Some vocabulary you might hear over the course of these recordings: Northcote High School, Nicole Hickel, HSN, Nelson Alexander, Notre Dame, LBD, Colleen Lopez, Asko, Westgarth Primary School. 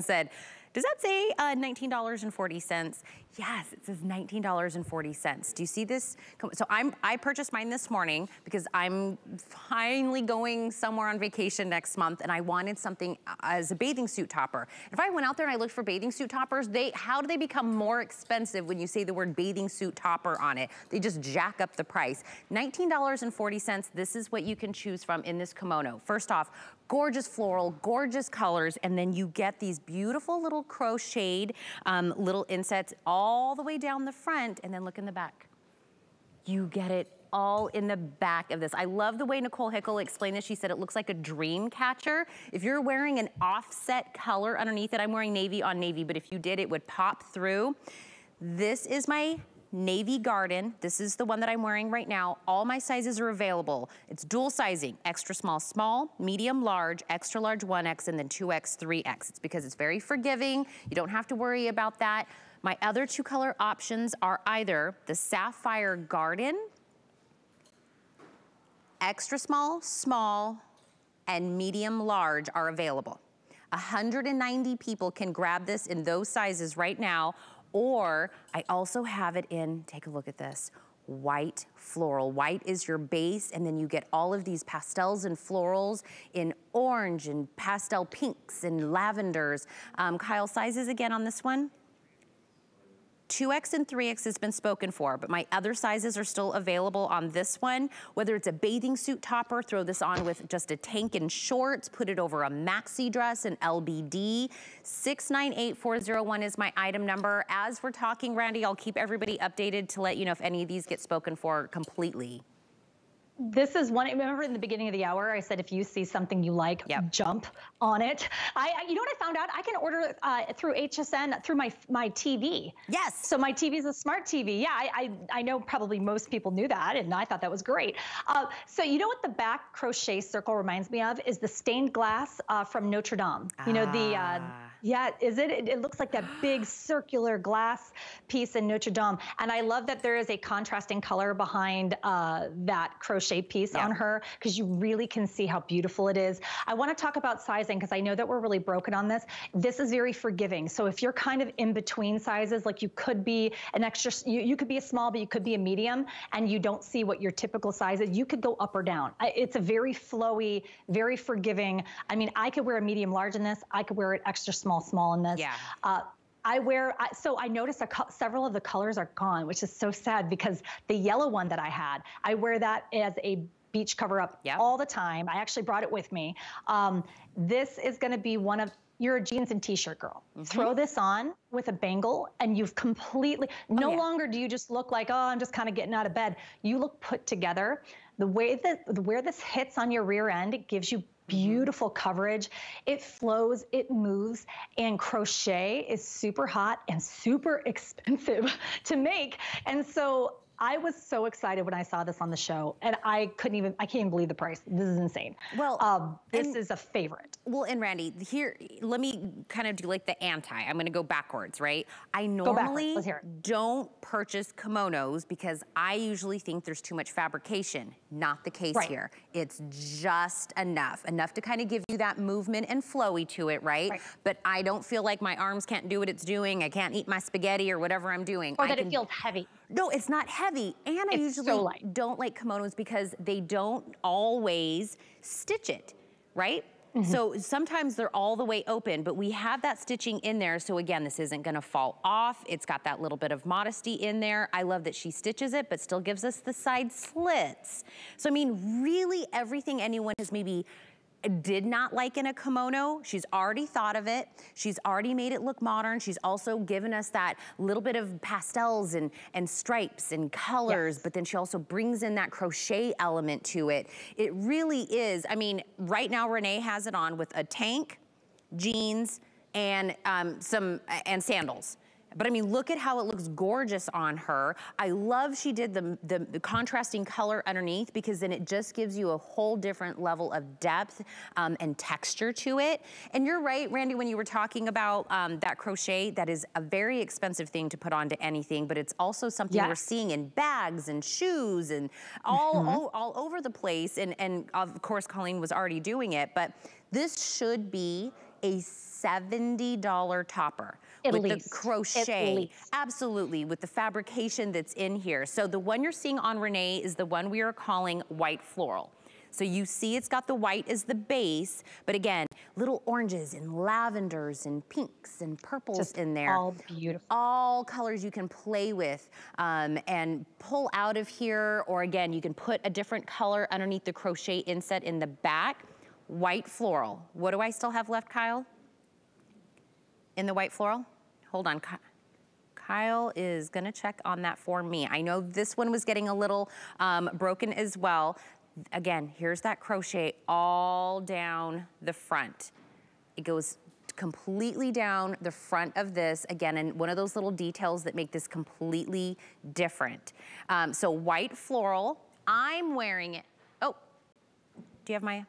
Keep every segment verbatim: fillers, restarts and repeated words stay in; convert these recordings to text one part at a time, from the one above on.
Said, does that say uh, nineteen forty? Yes, it says nineteen forty. Do you see this? So I'm, I purchased mine this morning because I'm finally going somewhere on vacation next month and I wanted something as a bathing suit topper. If I went out there and I looked for bathing suit toppers, they how do they become more expensive when you say the word bathing suit topper on it? They just jack up the price. nineteen forty, this is what you can choose from in this kimono. First off, gorgeous floral, gorgeous colors, and then you get these beautiful little crocheted um, little insets all the way down the front, and then look in the back. You get it all in the back of this. I love the way Nicole Hickel explained this. She said it looks like a dream catcher. If you're wearing an offset color underneath it, I'm wearing navy on navy, but if you did, it would pop through. This is my navy garden. This is the one that I'm wearing right now. All my sizes are available. It's dual sizing, extra small, small, medium, large, extra large one X, and then two X, three X. It's because it's very forgiving. You don't have to worry about that. My other two color options are either the sapphire garden, extra small, small, and medium, large are available. one hundred ninety people can grab this in those sizes right now. Or I also have it in, take a look at this, white floral. White is your base, and then you get all of these pastels and florals in orange and pastel pinks and lavenders. Um, Kyle, sizes again on this one? two X and three X has been spoken for, but my other sizes are still available on this one. Whether it's a bathing suit topper, throw this on with just a tank and shorts, put it over a maxi dress, an L B D. six nine eight four zero one is my item number. As we're talking, Randy, I'll keep everybody updated to let you know if any of these get spoken for completely. This is one, remember in the beginning of the hour, I said, if you see something you like, yep, jump on it. I, you know what I found out? I can order uh, through H S N, through my my T V. Yes. So my T V is a smart T V. Yeah, I, I, I know probably most people knew that, and I thought that was great. Uh, so you know what the back crochet circle reminds me of is the stained glass uh, from Notre Dame. Ah. You know, the... Uh, yeah, is it? It looks like that big circular glass piece in Notre Dame. And I love that there is a contrasting color behind uh, that crochet piece, yeah, on her, because you really can see how beautiful it is. I want to talk about sizing because I know that we're really broken on this. This is very forgiving. So if you're kind of in between sizes, like you could be an extra, you, you could be a small, but you could be a medium, and you don't see what your typical size is, you could go up or down. It's a very flowy, very forgiving. I mean, I could wear a medium large in this. I could wear an extra small. Small, small in this. Yeah. Uh, I wear, so I noticed a several of the colors are gone, which is so sad because the yellow one that I had, I wear that as a beach cover up, yep, all the time. I actually brought it with me. Um, this is going to be one of, you're a jeans and t-shirt girl. Mm-hmm. Throw this on with a bangle and you've completely, no oh, yeah. longer do you just look like, oh, I'm just kind of getting out of bed. You look put together. The way that, where this hits on your rear end, it gives you beautiful coverage. It flows, it moves, and crochet is super hot and super expensive to make. And so I was so excited when I saw this on the show, and I couldn't even, I can't even believe the price. This is insane. Well, um, this and, is a favorite. Well, and Randy, here, let me kind of do like the anti. I'm gonna go backwards, right? I normally don't purchase kimonos because I usually think there's too much fabrication. Not the case right here. It's just enough, enough to kind of give you that movement and flowy to it, right? right? But I don't feel like my arms can't do what it's doing. I can't eat my spaghetti or whatever I'm doing. Or I that can, it feels heavy. No, it's not heavy, and I it's usually so don't like kimonos because they don't always stitch it, right? Mm-hmm. So sometimes they're all the way open, but we have that stitching in there, so again, this isn't gonna fall off. It's got that little bit of modesty in there. I love that she stitches it, but still gives us the side slits. So I mean, really everything anyone has maybe did not like in a kimono, she's already thought of it. She's already made it look modern. She's also given us that little bit of pastels and, and stripes and colors, yes, but then she also brings in that crochet element to it. It really is, I mean, right now Renee has it on with a tank, jeans, and um, some, and sandals. But I mean, look at how it looks gorgeous on her. I love she did the, the, the contrasting color underneath because then it just gives you a whole different level of depth um, and texture to it. And you're right, Randy, when you were talking about um, that crochet, that is a very expensive thing to put onto anything, but it's also something, yes, we're seeing in bags and shoes and all, mm-hmm, all, all over the place. And, and of course, Colleen was already doing it, but this should be a seventy dollar topper. At with least. the crochet, At least. absolutely, with the fabrication that's in here. So the one you're seeing on Renee is the one we are calling white floral. So you see it's got the white as the base, but again, little oranges and lavenders and pinks and purples Just in there. all beautiful. All colors you can play with um, and pull out of here, or again, you can put a different color underneath the crochet inset in the back. White floral. What do I still have left, Kyle? In the white floral? Hold on. Kyle is gonna check on that for me. I know this one was getting a little um, broken as well. Again, here's that crochet all down the front. It goes completely down the front of this, again, and one of those little details that make this completely different. Um, so white floral, I'm wearing it. Oh, do you have my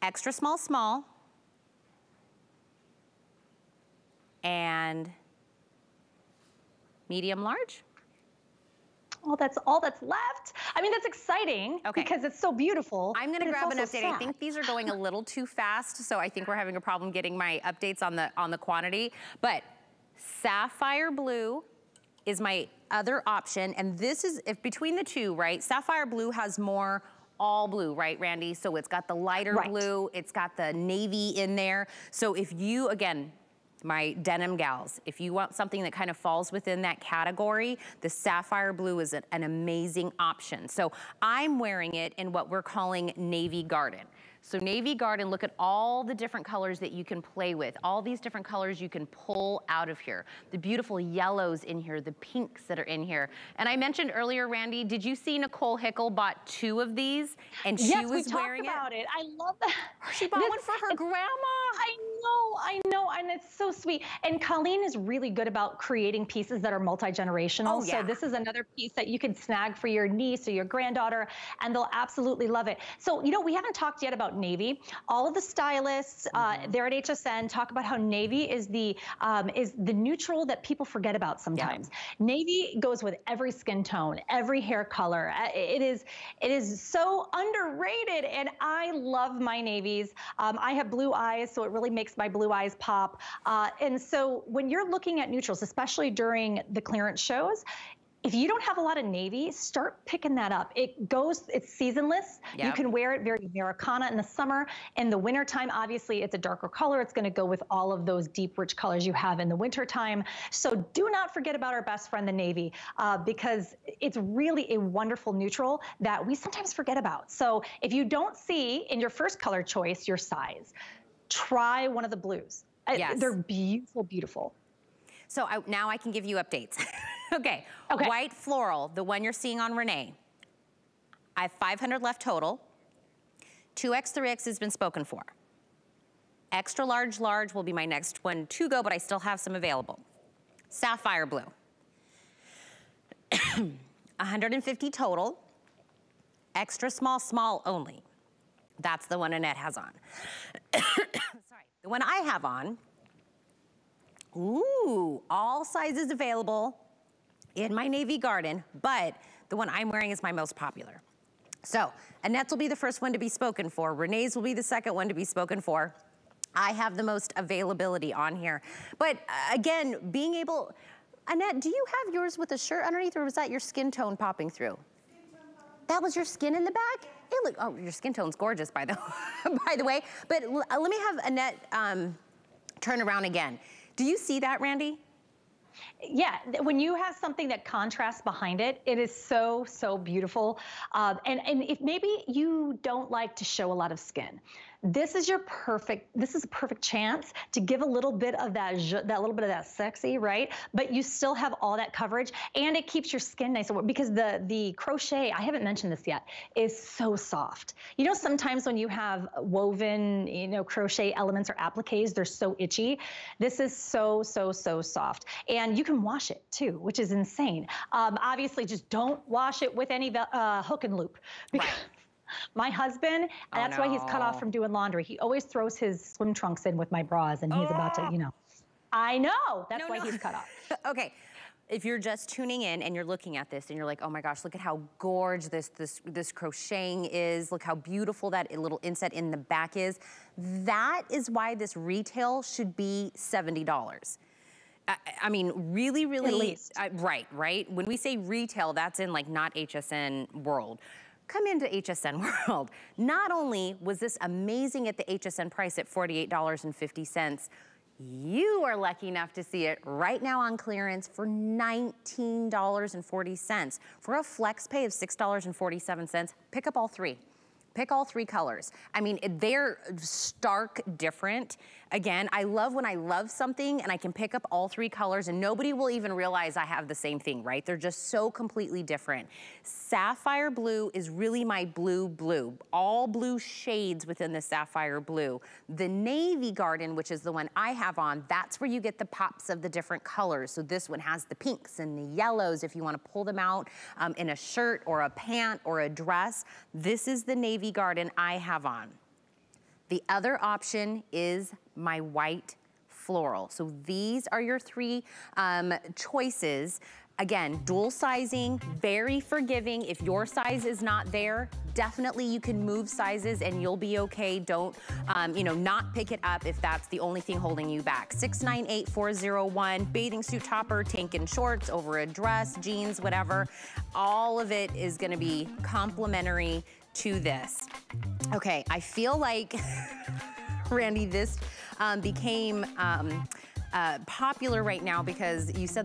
extra small, small? And medium large. Oh, that's all that's left. I mean, that's exciting okay. because it's so beautiful. I'm gonna grab an update. Sad. I think these are going a little too fast, so I think we're having a problem getting my updates on the on the quantity. But sapphire blue is my other option, and this is if between the two, right? Sapphire blue has more. All blue, right, Randy? So it's got the lighter right. blue. It's got the navy in there. So if you again. My denim gals, if you want something that kind of falls within that category, the sapphire blue is an amazing option. So I'm wearing it in what we're calling navy garden. So navy garden, look at all the different colors that you can play with, all these different colors you can pull out of here. The beautiful yellows in here, the pinks that are in here. And I mentioned earlier, Randy, did you see Nicole Hickel bought two of these? And she yes, was wearing it? Yes, we talked about it. I love that. She bought this, one for her grandma. I know, I know, and it's so sweet. And Colleen is really good about creating pieces that are multi-generational. Oh, yeah. So this is another piece that you can snag for your niece or your granddaughter, and they'll absolutely love it. So, you know, we haven't talked yet about navy. All of the stylists uh, there at H S N talk about how navy is the um, is the neutral that people forget about sometimes. Yeah. Navy goes with every skin tone, every hair color. It is it is so underrated, and I love my navies. Um, I have blue eyes, so it really makes my blue eyes pop. Uh, and so when you're looking at neutrals, especially during the clearance shows, if you don't have a lot of navy, start picking that up. It goes, it's seasonless. Yep. You can wear it very Americana in the summer. In the wintertime, obviously, it's a darker color. It's gonna go with all of those deep, rich colors you have in the wintertime. So do not forget about our best friend, the navy, uh, because it's really a wonderful neutral that we sometimes forget about. So if you don't see in your first color choice your size, try one of the blues. Yes. They're beautiful, beautiful. So I, now I can give you updates. Okay. okay, white floral, the one you're seeing on Renee. I have five hundred left total. two X, three X has been spoken for. Extra large, large will be my next one to go, but I still have some available. Sapphire blue. one hundred fifty total. Extra small, small only. That's the one Annette has on. Sorry, the one I have on. Ooh, all sizes available in my navy garden, but the one I'm wearing is my most popular. So Annette's will be the first one to be spoken for. Renee's will be the second one to be spoken for. I have the most availability on here. But uh, again, being able, Annette, do you have yours with a shirt underneath, or was that your skin tone popping through? That was your skin in the back? It look, oh, your skin tone's gorgeous, by the, by the way. But l let me have Annette um, turn around again. Do you see that, Randy? Yeah, when you have something that contrasts behind it, it is so, so beautiful. Uh, and, and if maybe you don't like to show a lot of skin, this is your perfect, this is a perfect chance to give a little bit of that, that little bit of that sexy, right? But you still have all that coverage, and it keeps your skin nice. Because the, the crochet, I haven't mentioned this yet, is so soft. You know, sometimes when you have woven, you know, crochet elements or appliques, they're so itchy. This is so, so, so soft. And you can wash it too, which is insane. Um, obviously, just don't wash it with any uh, hook and loop. Because right. My husband, oh, that's no. why he's cut off from doing laundry. He always throws his swim trunks in with my bras, and he's oh. about to, you know. I know, that's no, why no. he's cut off. Okay, if you're just tuning in and you're looking at this and you're like, oh my gosh, look at how gorgeous this this this crocheting is. Look how beautiful that little inset in the back is. That is why this retail should be seventy dollars. I, I mean, really, really, at least. I, right, right? When we say retail, that's in like not H S N world. Come into H S N world. Not only was this amazing at the H S N price at forty-eight dollars and fifty cents, you are lucky enough to see it right now on clearance for nineteen dollars and forty cents. For a flex pay of six dollars and forty-seven cents, pick up all three. Pick all three colors. I mean, they're stark different. Again, I love when I love something and I can pick up all three colors and nobody will even realize I have the same thing, right? They're just so completely different. Sapphire blue is really my blue blue. All blue shades within the sapphire blue. The navy garden, which is the one I have on, that's where you get the pops of the different colors. So this one has the pinks and the yellows if you wanna pull them out um, in a shirt or a pant or a dress. This is the navy garden I have on. The other option is my white floral. So these are your three um, choices. Again, dual sizing, very forgiving. If your size is not there, definitely you can move sizes and you'll be okay. Don't, um, you know, not pick it up if that's the only thing holding you back. six nine eight four zero one, bathing suit topper, tank and shorts, over a dress, jeans, whatever. All of it is gonna be complimentary to this. Okay, I feel like, Randy, this um, became um, uh, popular right now because you said that